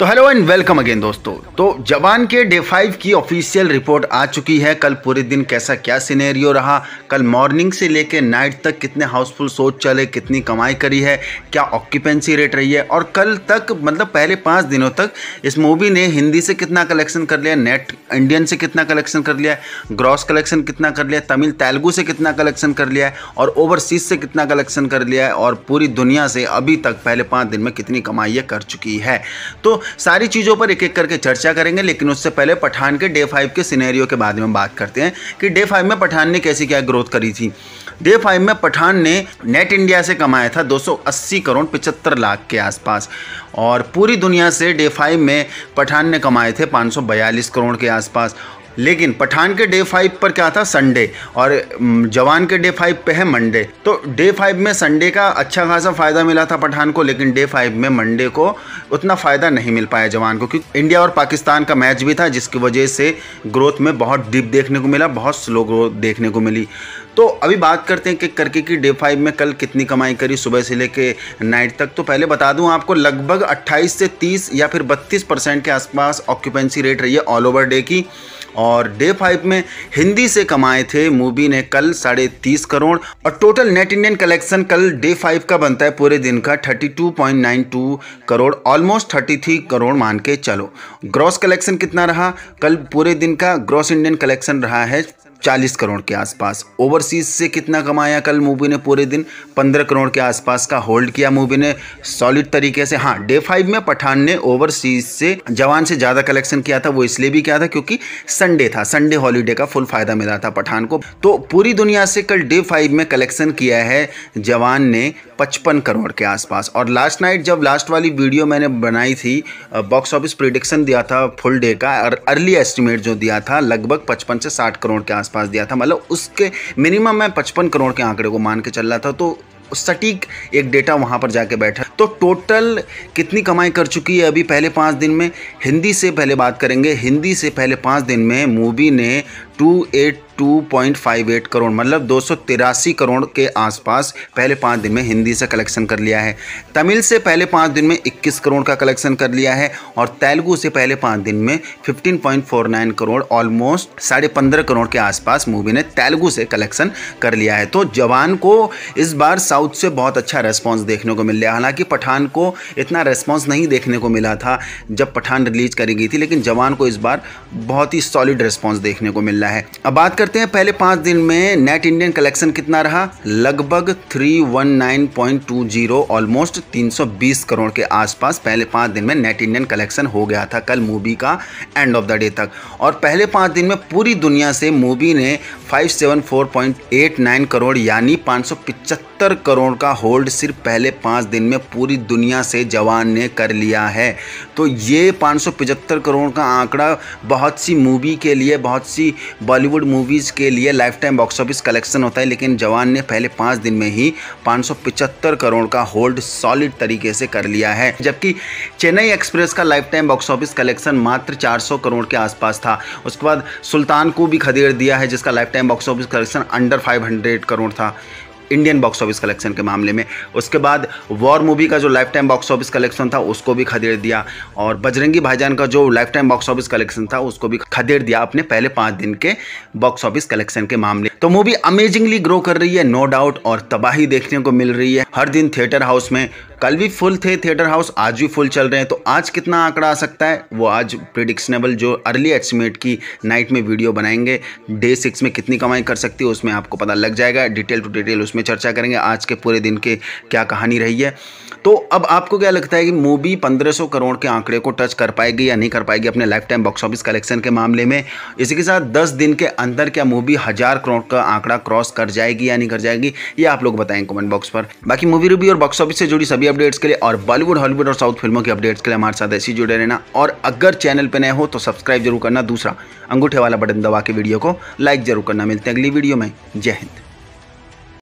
तो hello and welcome again दोस्तों। तो जवान के डे 5 की ऑफिशियल रिपोर्ट आ चुकी है। कल पूरे दिन कैसा क्या सिनेरियो रहा, कल मॉर्निंग से लेके नाइट तक कितने हाउसफुल शोज चले, कितनी कमाई करी है, क्या ऑक्यूपेंसी रेट रही है, और कल तक मतलब पहले 5 दिनों तक इस मूवी ने हिंदी से कितना कलेक्शन कर लिया, नेट इंडियन से कितना कलेक्शन कर लिया, ग्रॉस कलेक्शन कितना कर लिया, तमिल तेलुगू से कितना कलेक्शन कर लिया है और ओवरसीज से कितना कलेक्शन कर लिया है, और पूरी दुनिया से अभी तक पहले 5 दिन में कितनी कमाई कर चुकी है। तो सारी चीज़ों पर एक एक करके चर्चा करेंगे, लेकिन उससे पहले पठान के डे 5 के सिनेरियो के बारे में बात करते हैं कि डे 5 में पठान ने कैसी क्या ग्रोथ करी थी। डे 5 में पठान ने नेट इंडिया से कमाया था 280 करोड़ 75 लाख के आसपास, और पूरी दुनिया से डे 5 में पठान ने कमाए थे 542 करोड़ के आसपास। लेकिन पठान के डे 5 पर क्या था, संडे, और जवान के डे 5 पे है मंडे। तो डे 5 में संडे का अच्छा खासा फ़ायदा मिला था पठान को, लेकिन डे 5 में मंडे को उतना फ़ायदा नहीं मिल पाया जवान को, क्योंकि इंडिया और पाकिस्तान का मैच भी था, जिसकी वजह से ग्रोथ में बहुत डिप देखने को मिला, बहुत स्लो ग्रोथ देखने को मिली। तो अभी बात करते हैं कि करके कि डे 5 में कल कितनी कमाई करी सुबह से लेके नाइट तक। तो पहले बता दूं आपको, लगभग 28 से 30 या फिर 32% के आसपास ऑक्यूपेंसी रेट रही है ऑल ओवर डे की। और डे 5 में हिंदी से कमाए थे मूवी ने कल 30.5 करोड़, और टोटल नेट इंडियन कलेक्शन कल डे 5 का बनता है पूरे दिन का 32.92 करोड़, ऑलमोस्ट 33 करोड़ मान के चलो। ग्रॉस कलेक्शन कितना रहा, कल पूरे दिन का ग्रॉस इंडियन कलेक्शन रहा है 40 करोड़ के आसपास। ओवरसीज से कितना कमाया कल मूवी ने पूरे दिन, 15 करोड़ के आसपास का होल्ड किया मूवी ने सॉलिड तरीके से। हाँ, डे 5 में पठान ने ओवरसीज से जवान से ज़्यादा कलेक्शन किया था, वो इसलिए भी किया था क्योंकि संडे था, संडे हॉलीडे का फुल फ़ायदा मिला था पठान को। तो पूरी दुनिया से कल डे 5 में कलेक्शन किया है जवान ने 55 करोड़ के आसपास। और लास्ट नाइट जब लास्ट वाली वीडियो मैंने बनाई थी, बॉक्स ऑफिस प्रेडिक्शन दिया था फुल डे का, और अर्ली एस्टिमेट जो दिया था लगभग 55 से 60 करोड़ के पास दिया था, मतलब उसके मिनिमम मैं 55 करोड़ के आंकड़े को मान के चल रहा था, तो सटीक एक डेटा वहां पर जाके बैठा। तो टोटल कितनी कमाई कर चुकी है अभी पहले 5 दिन में, हिंदी से पहले बात करेंगे। हिंदी से पहले 5 दिन में मूवी ने 282.58 करोड़ मतलब 283 करोड़ के आसपास पहले 5 दिन में हिंदी से कलेक्शन कर लिया है। तमिल से पहले 5 दिन में 21 करोड़ का कलेक्शन कर लिया है, और तेलुगू से पहले 5 दिन में 15.49 करोड़ ऑलमोस्ट 15.5 करोड़ के आसपास मूवी ने तेलुगू से कलेक्शन कर लिया है। तो जवान को इस बार साउथ से बहुत अच्छा रेस्पॉन्स देखने को मिल रहा है, हालांकि पठान को इतना रेस्पॉन्स नहीं देखने को मिला था जब पठान रिलीज करी गई थी, लेकिन जवान को इस बार बहुत ही सॉलिड रेस्पॉन्स देखने को मिल रहा है। अब बात करते हैं पहले 5 दिन में नेट इंडियन कलेक्शन कितना रहा, लगभग 319.20 ऑलमोस्ट 320 करोड़ के आसपास पहले 5 दिन में नेट इंडियन कलेक्शन हो गया था कल मूवी का एंड ऑफ द डे तक। और पहले 5 दिन में पूरी दुनिया से मूवी ने 574.89 करोड़ यानी 575 करोड़ का होल्ड सिर्फ पहले 5 दिन में पूरी दुनिया से जवान ने कर लिया है। तो ये 575 करोड़ का आंकड़ा बहुत सी मूवी के लिए, बहुत सी बॉलीवुड मूवीज़ के लिए lifetime box office collection होता है, लेकिन जवान ने पहले 5 दिन में ही 575 करोड़ का होल्ड सॉलिड तरीके से कर लिया है। जबकि चेन्नई एक्सप्रेस का lifetime box office collection मात्र 400 करोड़ के आसपास था। उसके बाद सुल्तान को भी खदेड़ दिया है, जिसका lifetime box office collection under 500 crore था इंडियन बॉक्स ऑफिस कलेक्शन के मामले में। उसके बाद वॉर मूवी का जो lifetime box office collection था उसको भी खदेड़ दिया, और बजरंगी भाईजान का जो lifetime box office collection था उसको भी खदेड़ दिया अपने पहले 5 दिन के बॉक्स ऑफिस कलेक्शन के मामले। तो मूवी अमेजिंगली ग्रो कर रही है नो डाउट, और तबाही देखने को मिल रही है हर दिन थिएटर हाउस में। कल भी फुल थे थिएटर हाउस, आज भी फुल चल रहे हैं। तो आज कितना आंकड़ा आ सकता है वो आज प्रिडिक्शनेबल जो अर्ली एस्टिमेट की नाइट में वीडियो बनाएंगे, डे 6 में कितनी कमाई कर सकती है उसमें आपको पता लग जाएगा, डिटेल टू डिटेल उसमें चर्चा करेंगे आज के पूरे दिन के क्या कहानी रही है। तो अब आपको क्या लगता है कि मूवी 1500 करोड़ के आंकड़े को टच कर पाएगी या नहीं कर पाएगी अपने lifetime box office collection के मामले में? इसी के साथ 10 दिन के अंदर क्या मूवी 1000 करोड़ का आंकड़ा क्रॉस कर जाएगी या नहीं कर जाएगी, ये आप लोग बताएं कमेंट बॉक्स पर। बाकी मूवी रिव्यू और बॉक्स ऑफिस से जुड़ी सभी अपडेट्स के लिए और बॉलीवुड, हॉलीवुड और साउथ फिल्मों की अपडेट्स के लिए हमारे साथ ऐसे जुड़े रहना। और अगर चैनल पर नए हो तो सब्सक्राइब जरूर करना, दूसरा अंगूठे वाला बटन दबा के वीडियो को लाइक जरूर करना। मिलते हैं अगली वीडियो में, जय हिंद।